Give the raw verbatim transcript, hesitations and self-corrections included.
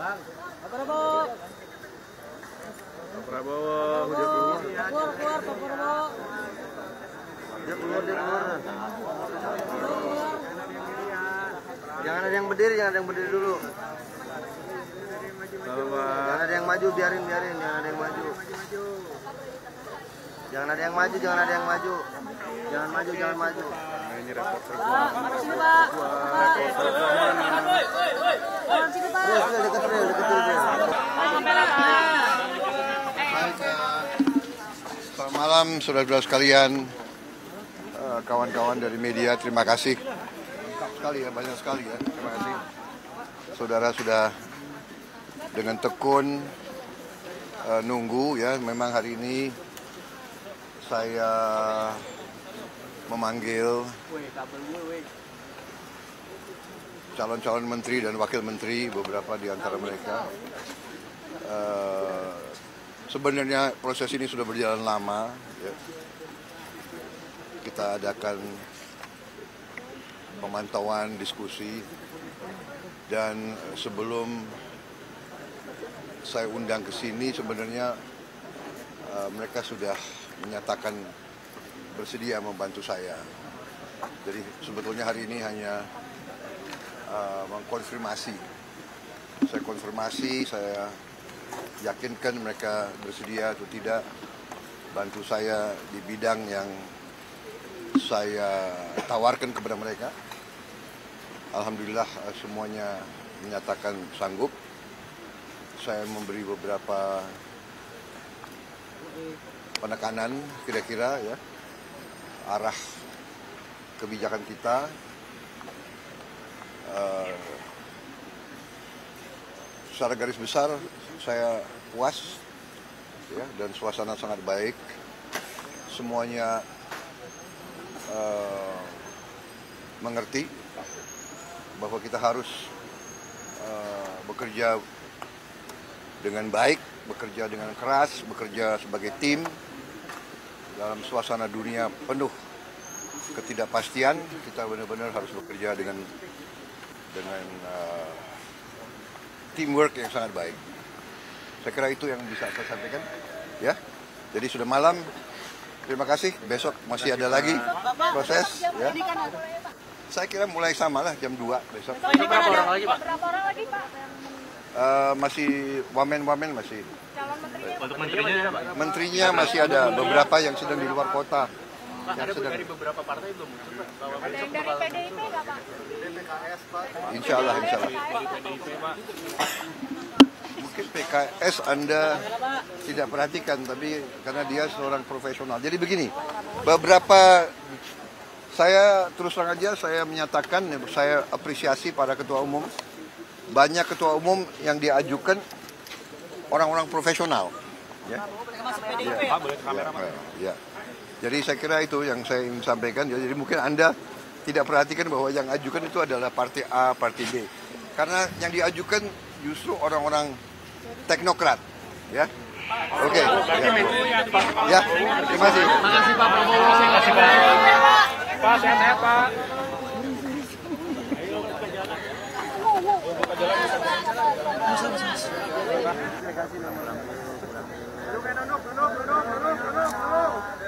Bang, Pak Prabowo. Pak Prabowo, dia keluar. Keluar, keluar Pak Prabowo. Dia keluar, dia keluar. Jangan ada yang berdiri, jangan ada yang berdiri dulu. Jangan ada yang maju, biarin, biarin. Jangan ada yang maju. Jangan ada yang maju, jangan ada yang maju. Jangan maju, jangan maju. Ini reporter gua. Sini, Pak. Reporter gua. Woi, woi, woi. Sini, Pak. Udah dekat, dekat, dekat. Selamat malam saudara-saudara sekalian. Kawan-kawan dari media, terima kasih. Sekali ya, banyak sekali ya. Terima kasih. Saudara sudah dengan tekun uh, nunggu ya. Memang hari ini saya memanggil calon-calon menteri dan wakil menteri, beberapa di antara mereka. Uh, sebenarnya proses ini sudah berjalan lama. Ya. Kita adakan pemantauan, diskusi, dan sebelum saya undang ke sini sebenarnya uh, mereka sudah menyatakan bersedia membantu saya. Jadi sebetulnya hari ini hanya uh, mengkonfirmasi. Saya konfirmasi, saya yakinkan mereka bersedia atau tidak bantu saya di bidang yang saya tawarkan kepada mereka. Alhamdulillah semuanya menyatakan sanggup. Saya memberi beberapa penekanan kira-kira ya, arah kebijakan kita, uh, secara garis besar saya puas ya, dan suasana sangat baik. Semuanya uh, mengerti bahwa kita harus uh, bekerja dengan baik, bekerja dengan keras, bekerja sebagai tim dalam suasana dunia penuh ketidakpastian. Kita benar-benar harus bekerja dengan dengan uh, teamwork yang sangat baik. Saya kira itu yang bisa saya sampaikan ya. Jadi sudah malam, terima kasih. Besok masih ada lagi proses ya. Saya kira mulai samalah jam dua besok. Berapa orang lagi, Pak? Berapa orang lagi, Pak? Uh, masih wamen-wamen masih. Untuk menterinya, menterinya masih ada beberapa yang sedang di luar kota. Pak, yang ada sedang... dari beberapa partai belum? Ada yang dari P D I P nggak, Pak? P K S, Pak. Insya Allah, insya Allah. Mungkin P K S Anda tidak perhatikan, tapi karena dia seorang profesional. Jadi begini, beberapa saya terus terang aja saya menyatakan, saya apresiasi para ketua umum. Banyak ketua umum yang diajukan orang-orang profesional. Ya. Ya. Ya. Ya. Jadi saya kira itu yang saya ingin sampaikan. Jadi mungkin Anda tidak perhatikan bahwa yang ajukan itu adalah partai A, partai B. Karena yang diajukan justru orang-orang teknokrat. Ya. Oke. Okay. Ya. Ya. Terima kasih. Terima kasih Pak Prabowo. Terima kasih Pak. Pak, sehat-sehat Pak. Terima kasih.